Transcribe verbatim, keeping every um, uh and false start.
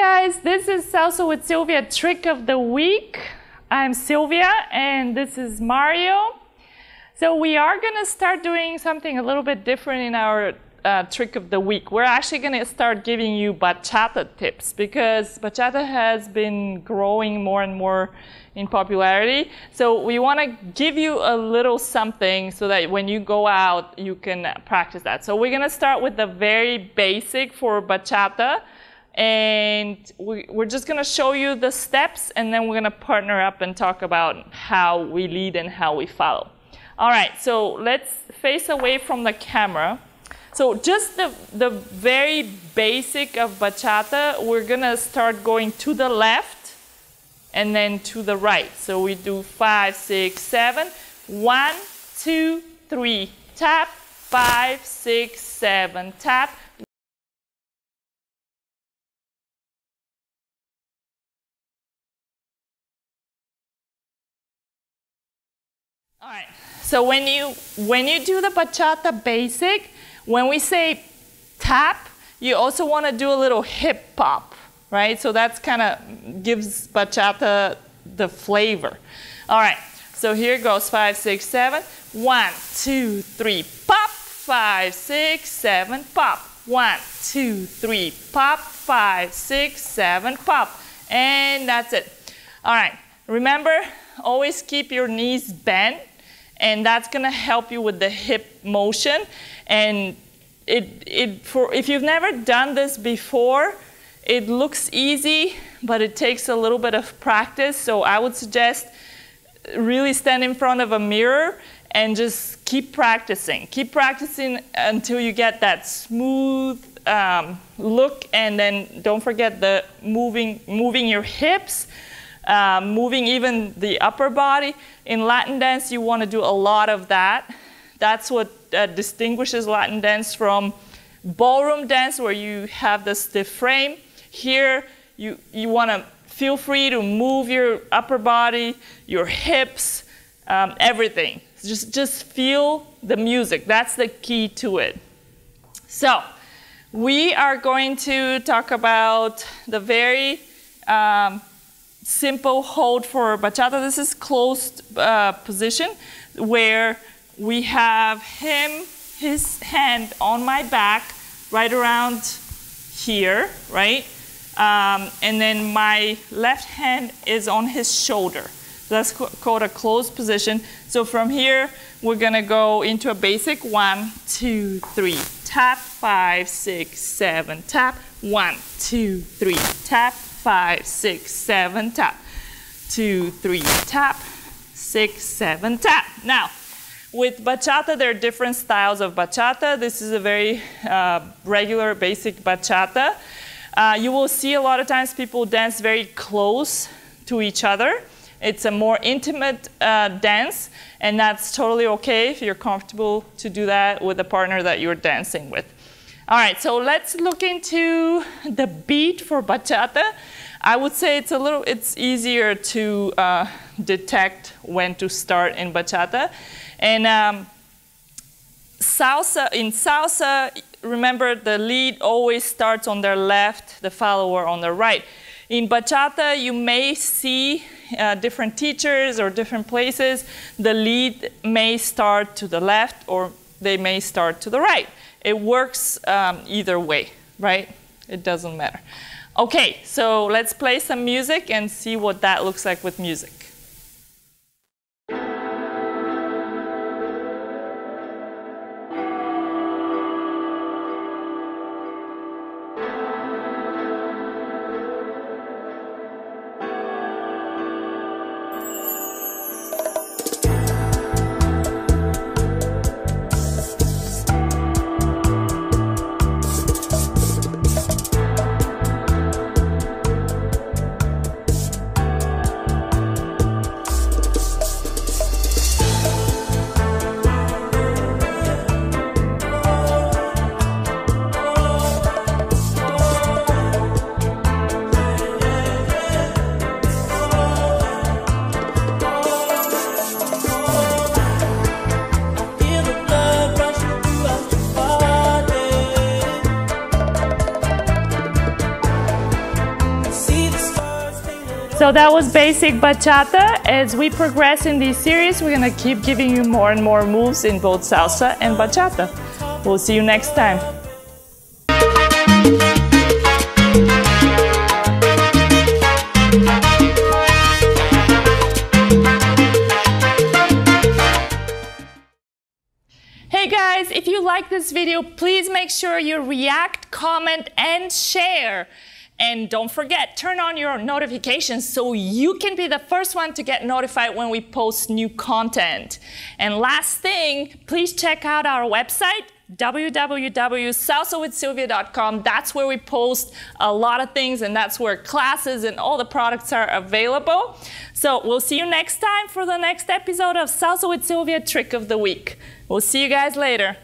guys, this is Salsa with Silvia trick of the week. I'm Silvia and this is Mario. So we are gonna start doing something a little bit different in our uh, trick of the week. We're actually gonna start giving you bachata tips because bachata has been growing more and more in popularity. So we wanna give you a little something so that when you go out, you can practice that. So we're gonna start with the very basic for bachata. And we, we're just going to show you the steps, and then we're going to partner up and talk about how we lead and how we follow. All right, so let's face away from the camera. So just the, the very basic of bachata, we're going to start going to the left and then to the right. So we do five, six, seven. One, two, three, tap. Five, six, seven, tap. All right, so when you, when you do the bachata basic, when we say tap, you also want to do a little hip hop, right? So that's kind of gives bachata the flavor. All right, so here goes five, six, seven. One, two, three, pop. Five, six, seven, pop. One, two, three, pop. Five, six, seven, pop. And that's it. All right, remember, always keep your knees bent. And that's going to help you with the hip motion. And it, it, for, if you've never done this before, it looks easy, but it takes a little bit of practice. So I would suggest really stand in front of a mirror and just keep practicing. Keep practicing until you get that smooth um, look. And then don't forget the moving, moving your hips. Uh, moving even the upper body. In Latin dance, you want to do a lot of that. That's what uh, distinguishes Latin dance from ballroom dance, where you have the stiff frame. Here, you, you want to feel free to move your upper body, your hips, um, everything. Just, just feel the music. That's the key to it. So we are going to talk about the very um, simple hold for bachata. This is closed uh, position where we have him, his hand on my back right around here, right? Um, and then my left hand is on his shoulder. So that's called a closed position. So from here, we're gonna go into a basic one, two, three, tap, five, six, seven, tap, one, two, three, tap, five, six, seven, tap, two, three, tap, six, seven, tap. Now, with bachata, there are different styles of bachata. This is a very uh, regular, basic bachata. Uh, you will see a lot of times people dance very close to each other. It's a more intimate uh, dance, and that's totally okay if you're comfortable to do that with a partner that you're dancing with. All right, so let's look into the beat for bachata. I would say it's a little, it's easier to uh, detect when to start in bachata. And um, salsa, in salsa, remember the lead always starts on their left, the follower on the right. In bachata, you may see uh, different teachers or different places. The lead may start to the left or they may start to the right. It works um, either way, right? It doesn't matter. Okay, so let's play some music and see what that looks like with music. So that was basic bachata. As we progress in this series, we're gonna keep giving you more and more moves in both salsa and bachata. We'll see you next time. Hey guys, if you like this video, please make sure you react, comment, and share. And don't forget, turn on your notifications so you can be the first one to get notified when we post new content. And last thing, please check out our website, w w w dot salsa with silvia dot com. That's where we post a lot of things, and that's where classes and all the products are available. So we'll see you next time for the next episode of Salsa with Silvia Trick of the Week. We'll see you guys later.